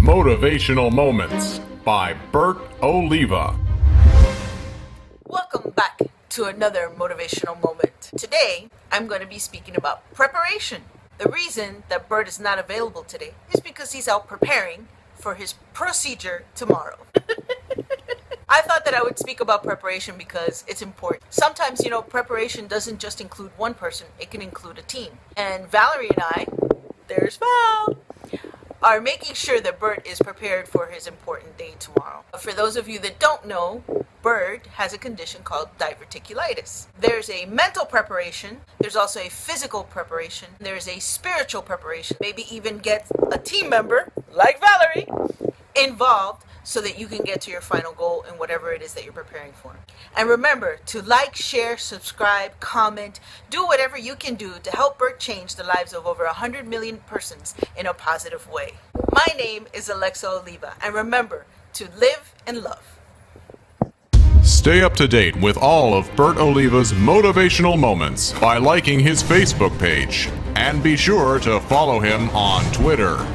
Motivational Moments by Bert Oliva. Welcome back to another motivational moment. Today, I'm going to be speaking about preparation. The reason that Bert is not available today is because he's out preparing for his procedure tomorrow. I thought that I would speak about preparation because it's important. Sometimes, preparation doesn't just include one person, it can include a team. And Valerie and I, there's Val, are making sure that Bert is prepared for his important day tomorrow. For those of you that don't know, Bert has a condition called diverticulitis. There's a mental preparation, there's also a physical preparation, there's a spiritual preparation, maybe even get a team member, like Valerie, involved so that you can get to your final goal and whatever it is that you're preparing for. And remember to like, share, subscribe, comment, do whatever you can do to help Bert change the lives of over 100 million persons in a positive way. My name is Alexa Oliva, and remember to live and love. Stay up to date with all of Bert Oliva's motivational moments by liking his Facebook page, and be sure to follow him on Twitter.